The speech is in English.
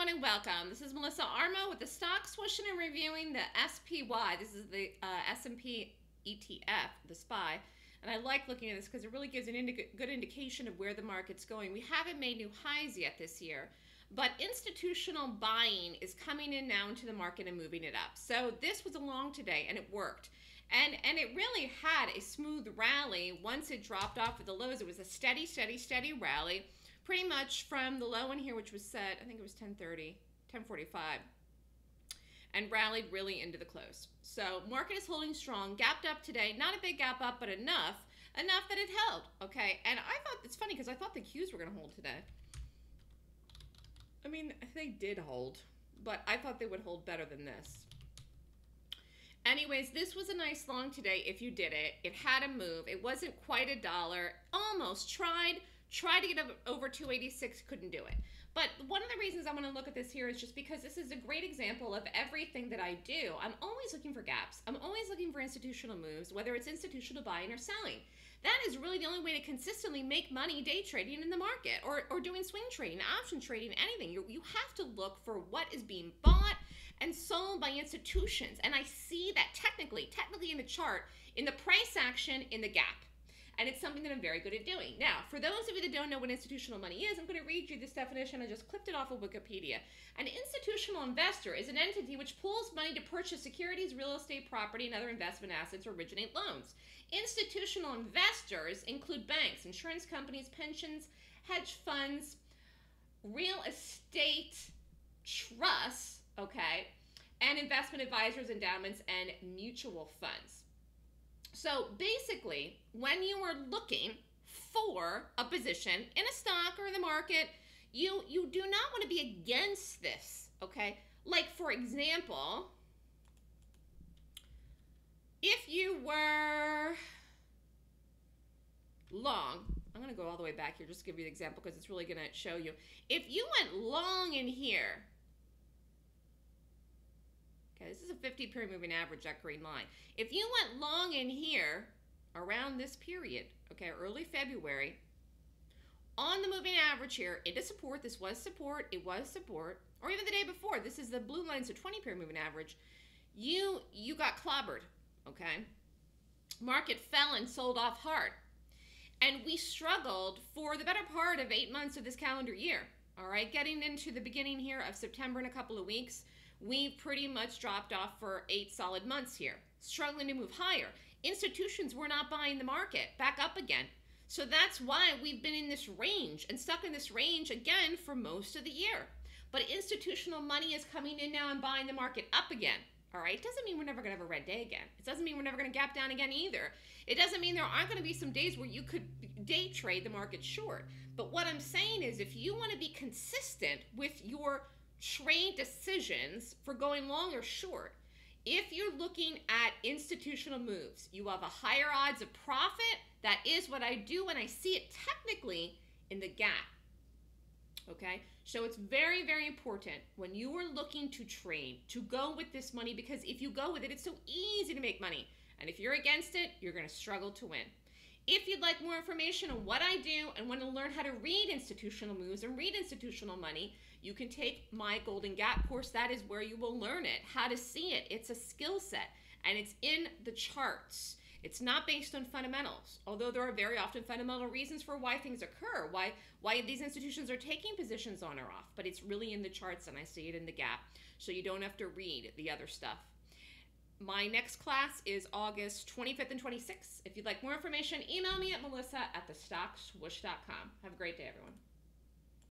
everyone, and welcome. This is Melissa Armo with the Stock Swoosh and reviewing the SPY. This is the S&P ETF, the SPY. And I like looking at this because it really gives an good indication of where the market's going. We haven't made new highs yet this year, but institutional buying is coming in now into the market and moving it up. So this was along today, and it worked. And it really had a smooth rally once it dropped off at the lows. It was a steady, steady, steady rally, pretty much from the low in here, which was set, I think it was 10:45, and rallied really into the close. So market is holding strong, gapped up today, not a big gap up, but enough that it held, okay? And I thought, it's funny, because I thought the Qs were gonna hold today. I mean, they did hold, but I thought they would hold better than this. Anyways, this was a nice long today if you did it. It had a move. It wasn't quite a dollar. Almost tried to get over 286, couldn't do it. But one of the reasons I want to look at this here is just because this is a great example of everything that I do. I'm always looking for gaps. I'm always looking for institutional moves, whether it's institutional buying or selling. That is really the only way to consistently make money day trading in the market or doing swing trading, option trading, anything. You have to look for what is being bought and sold by institutions. And I see that technically in the chart, in the price action, in the gap. And it's something that I'm very good at doing. Now, for those of you that don't know what institutional money is, I'm going to read you this definition. I just clipped it off of Wikipedia. An institutional investor is an entity which pools money to purchase securities, real estate, property, and other investment assets, or originate loans. Institutional investors include banks, insurance companies, pensions, hedge funds, real estate trusts, okay, and investment advisors, endowments, and mutual funds. So basically, when you are looking for a position in a stock or in the market, you do not want to be against this, okay? Like, for example, if you were long, I'm going to go all the way back here just to give you an example because it's really going to show you. If you went long in here, okay, this is a 50-period moving average, that green line. If you went long in here around this period, okay, early February, on the moving average here, into support, this was support, it was support, or even the day before, this is the blue line, so 20-period moving average, you got clobbered, okay? Market fell and sold off hard. And we struggled for the better part of 8 months of this calendar year, all right? Getting into the beginning here of September in a couple of weeks, we pretty much dropped off for 8 solid months here, struggling to move higher. Institutions were not buying the market back up again. So that's why we've been in this range and stuck in this range again for most of the year. But institutional money is coming in now and buying the market up again. All right, it doesn't mean we're never gonna have a red day again. It doesn't mean we're never gonna gap down again either. It doesn't mean there aren't gonna be some days where you could day trade the market short. But what I'm saying is if you wanna be consistent with your trade decisions for going long or short, if you're looking at institutional moves, you have a higher odds of profit. That is what I do when I see it technically in the gap, okay? So it's very, very important when you are looking to trade to go with this money, because if you go with it, it's so easy to make money. And if you're against it, you're gonna struggle to win. If you'd like more information on what I do and want to learn how to read institutional moves and read institutional money, you can take my Golden Gap course. That is where you will learn it, how to see it. It's a skill set, and it's in the charts. It's not based on fundamentals, although there are very often fundamental reasons for why things occur, why these institutions are taking positions on or off, but it's really in the charts, and I see it in the gap, so you don't have to read the other stuff. My next class is August 25th and 26th. If you'd like more information, email me at melissa@thestockswoosh.com. Have a great day, everyone.